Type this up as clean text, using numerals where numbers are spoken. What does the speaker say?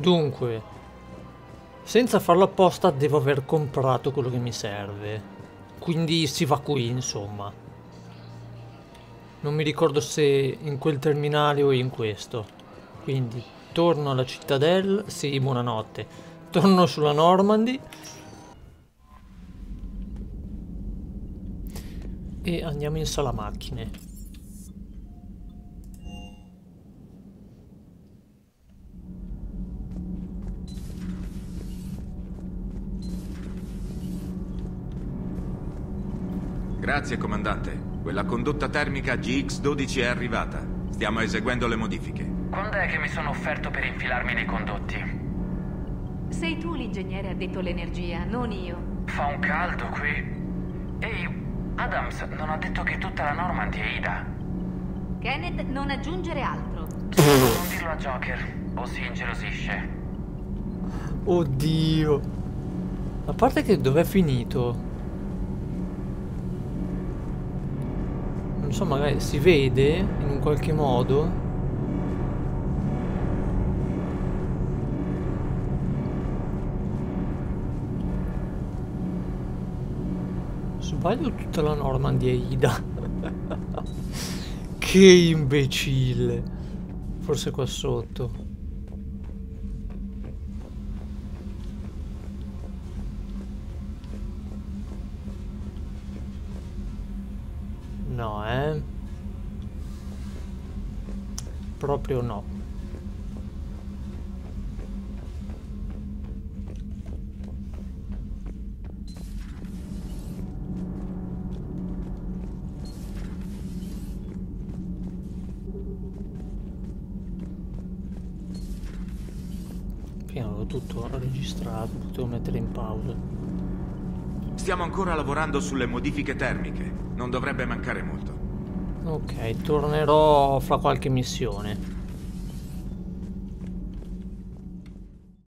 Dunque, senza farlo apposta devo aver comprato quello che mi serve. Quindi si va qui, insomma. Non mi ricordo se in quel terminale o in questo. Quindi torno alla cittadella. Sì, buonanotte. Torno sulla Normandy. E andiamo in sala macchine. Grazie, comandante. Quella condotta termica GX12 è arrivata. Stiamo eseguendo le modifiche. Quando è che mi sono offerto per infilarmi nei condotti? Sei tu l'ingegnere addetto all'energia, non io. Fa un caldo qui. Ehi, Adams non ha detto che tutta la Normandy è Aida. Kenneth, non aggiungere altro. Non dirlo a Joker, o si ingelosisce. Oddio. A parte che dov'è finito? Non so, magari si vede in un qualche modo. Sbaglio, tutta la Normandy è Aida. Che imbecille. Forse qua sotto. No, proprio no. Prima avevo tutto registrato, potevo mettere in pausa. Stiamo ancora lavorando sulle modifiche termiche. Non dovrebbe mancare molto. Ok, tornerò fra qualche missione.